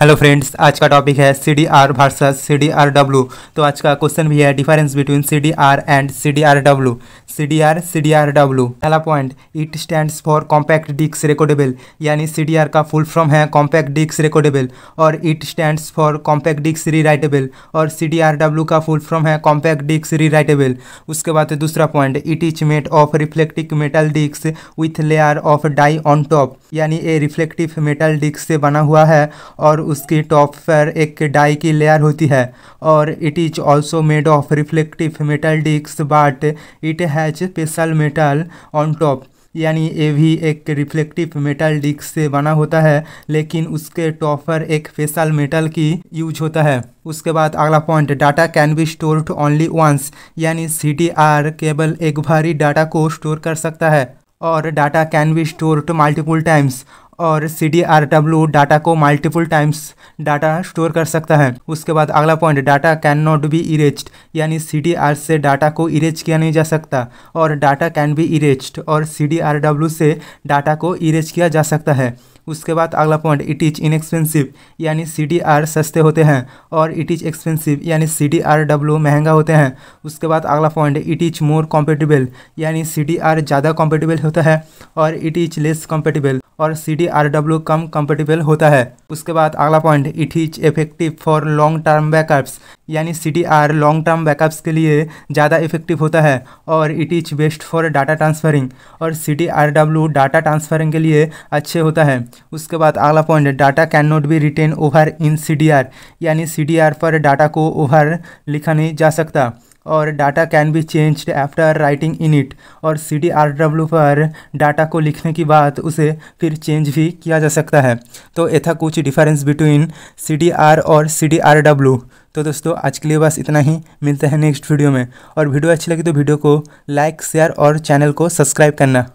Hello friends, आज का topic है C D R versus C D R W. तो आज का क्वेश्चन भी है difference between C D R and C D R W. C D R W, पहला point, it stands for compact disc recordable, यानी C D R का full form है compact disc recordable, और it stands for compact disc rewritable, और C D R W का full form है compact disc rewritable. उसके बाद दूसरा point, it is made of reflective metal disc with layer of dye on top, यानी ये reflective metal disc से बना हुआ है और उसकी टॉप पर एक डाई की लेयर होती है। और it is also made of reflective metal disc but it has special metal on top, यानी ये भी एक रिफ्लेक्टिव मेटल डिस्क से बना होता है लेकिन उसके टॉप पर एक स्पेशल मेटल की यूज होता है। उसके बाद अगला point, data can be stored only once, यानी सी डी आर केवल एक बार ही डाटा को स्टोर कर सकता है, और data can be stored multiple times, और C D R W data को मल्टीपल टाइम्स डाटा स्टोर कर सकता है। उसके बाद अगला point, data can not be erased, यानी सी डी आर से डाटा को इरेज किया नहीं जा सकता, और डाटा कैन बी इरेज्ड और सी डी आर डब्ल्यू से डाटा को इरेज किया जा सकता है। उसके बाद अगला पॉइंट, इट इज इनएक्सपेंसिव, यानी सी डी आर सस्ते होते हैं, और इट इज एक्सपेंसिव यानी सी डी आर डब्ल्यू महंगा होते हैं। उसके बाद अगला point, it is more compatible, यानी सी डी आर ज़्यादा कॉम्पेटेबल होता है, और इट इज लेस कॉम्पेटेबल और सी डी आर डब्ल्यू कम कम्फर्टेबल होता है। उसके बाद अगला point, it is effective for long term backups, यानी C D R long term backups के लिए ज़्यादा इफेक्टिव होता है, और it is best for data transferring, और C D R W data transferring के लिए अच्छे होता है। उसके बाद अगला point, data can not be written over in C D R, यानी सी डी आर पर डाटा को ओवर लिखा नहीं जा सकता, और data can be changed after writing in it, और सी डी आर डब्ल्यू पर डाटा को लिखने के बाद उसे फिर चेंज भी किया जा सकता है। तो ये था कुछ difference between C D R और सी डी आर डब्ल्यू। तो दोस्तों आज के लिए बस इतना ही, मिलते हैं नेक्स्ट वीडियो में, और वीडियो अच्छी लगी तो वीडियो को लाइक, शेयर और चैनल को सब्सक्राइब करना।